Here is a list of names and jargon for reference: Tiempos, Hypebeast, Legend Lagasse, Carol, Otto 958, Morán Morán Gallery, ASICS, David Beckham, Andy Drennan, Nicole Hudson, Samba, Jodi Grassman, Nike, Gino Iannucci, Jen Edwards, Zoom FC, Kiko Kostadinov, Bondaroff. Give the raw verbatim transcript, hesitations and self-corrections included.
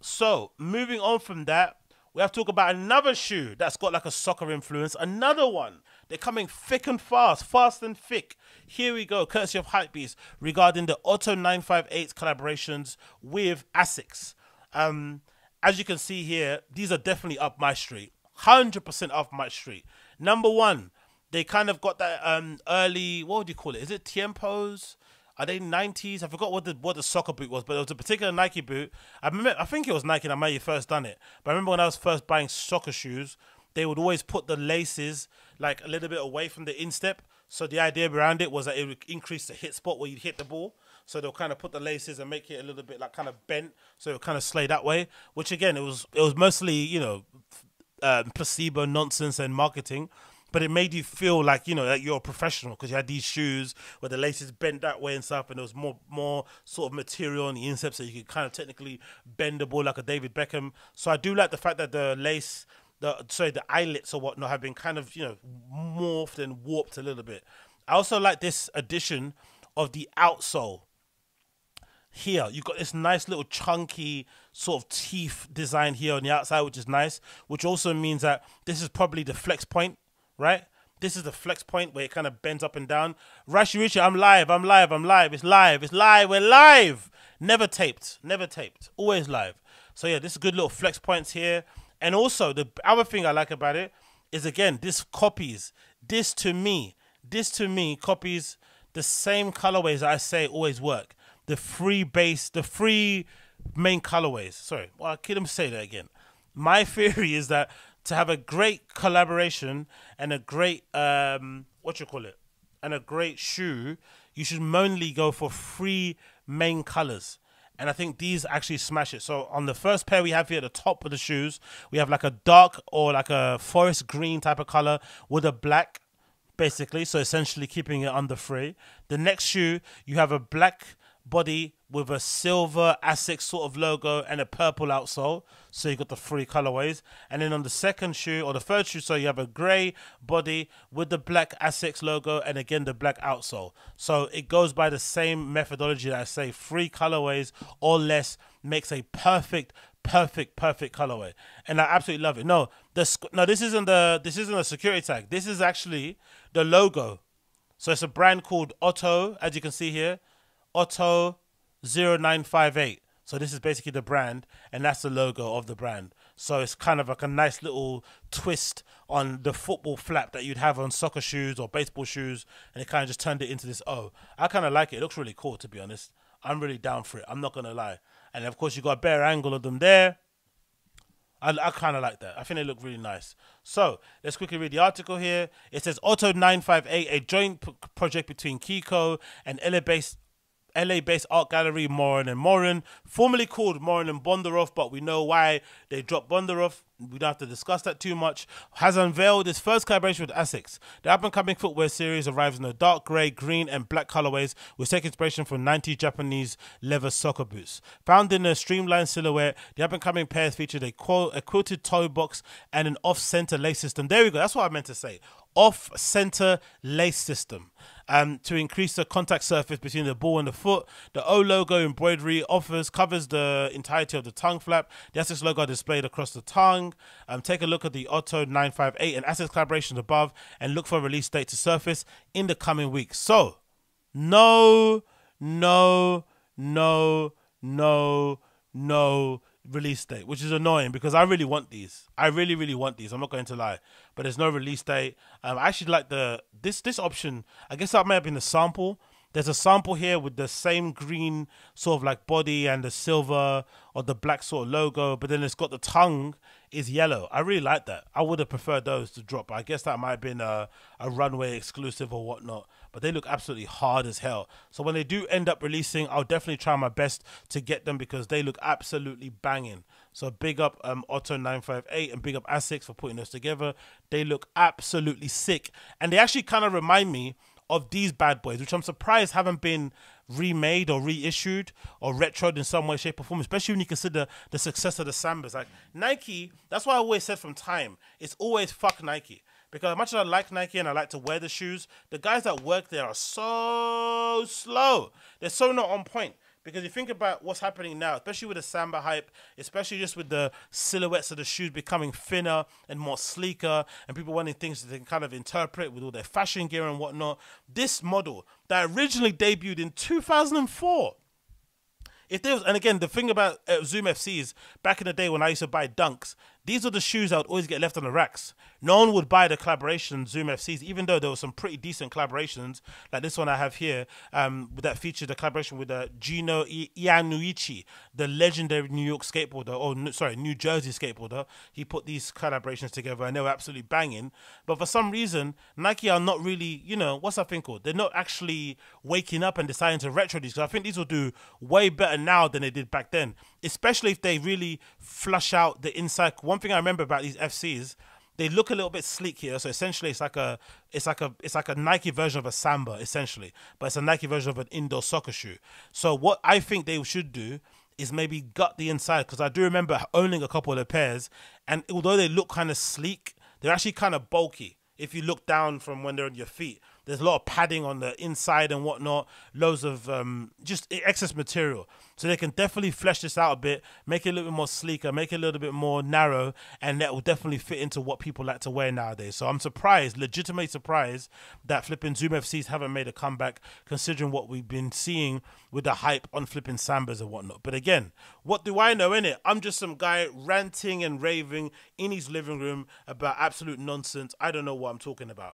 So moving on from that, we have to talk about another shoe that's got like a soccer influence. Another one. They're coming thick and fast, fast and thick. Here we go, courtesy of Hypebeast, regarding the Otto nine five eight collaborations with ASICS. Um, as you can see here, these are definitely up my street. one hundred percent up my street. Number one, they kind of got that um, early, what would you call it? Is it Tiempos? Are they nineties? I forgot what the what the soccer boot was, but it was a particular Nike boot. I remember, I think it was Nike that might have first done it. But I remember when I was first buying soccer shoes, they would always put the laces like a little bit away from the instep. So the idea around it was that it would increase the hit spot where you'd hit the ball. So they'll kind of put the laces and make it a little bit like kind of bent, so it would kind of slay that way. Which again, it was it was mostly, you know, um, placebo nonsense and marketing. But it made you feel like, you know, that you're a professional because you had these shoes where the laces bent that way and stuff, and there was more more sort of material on the instep, so you could kind of technically bend the ball like a David Beckham. So I do like the fact that the lace, the sorry, the eyelets or whatnot have been kind of, you know, morphed and warped a little bit. I also like this addition of the outsole. Here, you've got this nice little chunky sort of teeth design here on the outside, which is nice, which also means that this is probably the flex point. Right? This is the flex point where it kind of bends up and down. Rashirichi, I'm live, I'm live, I'm live. It's live, it's live, we're live. Never taped, never taped, always live. So yeah, this is good little flex points here. And also the other thing I like about it is, again, this copies, this to me, this to me copies the same colorways that I say always work. The three base, the three main colorways. Sorry, well, I couldn't say that again. My theory is that to have a great collaboration and a great, um, what you call it, and a great shoe, you should mainly go for three main colors. And I think these actually smash it. So on the first pair we have here at the top of the shoes, we have like a dark or like a forest green type of color with a black, basically. So essentially keeping it under three. The next shoe, you have a black body with a silver ASICS sort of logo and a purple outsole. So you've got the three colorways. And then on the second shoe, or the third shoe, so you have a gray body with the black ASICS logo and again the black outsole. So it goes by the same methodology that I say, three colorways or less makes a perfect, perfect, perfect colorway. And I absolutely love it. No, the, no this isn't the this isn't a security tag. This is actually the logo. So it's a brand called Otto, as you can see here. Otto zero nine five eight. So this is basically the brand, and that's the logo of the brand. So it's kind of like a nice little twist on the football flap that you'd have on soccer shoes or baseball shoes, and it kind of just turned it into this O. I kind of like it. It looks really cool, to be honest. I'm really down for it. I'm not going to lie. And of course, you got a bare angle of them there. I, I kind of like that. I think they look really nice. So let's quickly read the article here. It says, Otto nine five eight, a joint project between Kiko and L A-based L A-based art gallery Morán and Morán, formerly called Morán and Bondaroff, but we know why they dropped Bondaroff. We don't have to discuss that too much. Has unveiled its first collaboration with ASICS. The up-and-coming footwear series arrives in the dark grey, green, and black colorways, which take inspiration from nineties Japanese leather soccer boots. Found in a streamlined silhouette, the up-and-coming pairs featured a, quil a quilted toe box and an off-center lace system. There we go. That's what I meant to say. Off-center lace system. Um, to increase the contact surface between the ball and the foot. The O logo embroidery offers covers the entirety of the tongue flap. The ASICS logo displayed across the tongue. Um, take a look at the Otto nine five eight and ASICS collaborations above and look for a release date to surface in the coming weeks. So, no, no, no, no, no release date, which is annoying because I really want these. I really, really want these. I'm not going to lie, but there's no release date. Um, I actually like the this this option. I guess that may have been the sample. There's a sample here with the same green sort of like body and the silver or the black sort of logo, but then it's got the tongue is yellow. I really like that. I would have preferred those to drop. I guess that might have been a, a runway exclusive or whatnot, but they look absolutely hard as hell. So when they do end up releasing, I'll definitely try my best to get them because they look absolutely banging. So big up um, Otto nine five eight and big up ASICS for putting those together. They look absolutely sick. And they actually kind of remind me of these bad boys, which I'm surprised haven't been remade or reissued or retroed in some way, shape or form, especially when you consider the success of the Sambas. Like Nike, that's why I always said from time, it's always fuck Nike. Because as much as I like Nike and I like to wear the shoes, the guys that work there are so slow. They're so not on point. Because you think about what's happening now, especially with the Samba hype, especially just with the silhouettes of the shoes becoming thinner and more sleeker, and people wanting things that they can kind of interpret with all their fashion gear and whatnot. This model that originally debuted in two thousand four. If there was, and again, the thing about uh, Zoom F C is back in the day when I used to buy dunks, these are the shoes that would always get left on the racks. No one would buy the collaboration Zoom F Cs, even though there were some pretty decent collaborations, like this one I have here, um, that featured the collaboration with uh, Gino Iannucci, the legendary New York skateboarder, or no, sorry, New Jersey skateboarder. He put these collaborations together and they were absolutely banging. But for some reason, Nike are not really, you know, what's that thing called? They're not actually waking up and deciding to retro these. So I think these will do way better now than they did back then, especially if they really flush out the inside. One thing I remember about these F Cs, they look a little bit sleek here. So essentially, it's like a, it's like a, it's like a Nike version of a Samba, essentially, but it's a Nike version of an indoor soccer shoe. So what I think they should do is maybe gut the inside, because I do remember owning a couple of the pairs, and although they look kind of sleek, they're actually kind of bulky. If you look down from when they're on your feet, there's a lot of padding on the inside and whatnot, loads of um, just excess material. So they can definitely flesh this out a bit, make it a little bit more sleeker, make it a little bit more narrow, and that will definitely fit into what people like to wear nowadays. So I'm surprised, legitimately surprised, that flipping Zoom F Cs haven't made a comeback, considering what we've been seeing with the hype on flipping Sambas and whatnot. But again, what do I know, innit? I'm just some guy ranting and raving in his living room about absolute nonsense. I don't know what I'm talking about.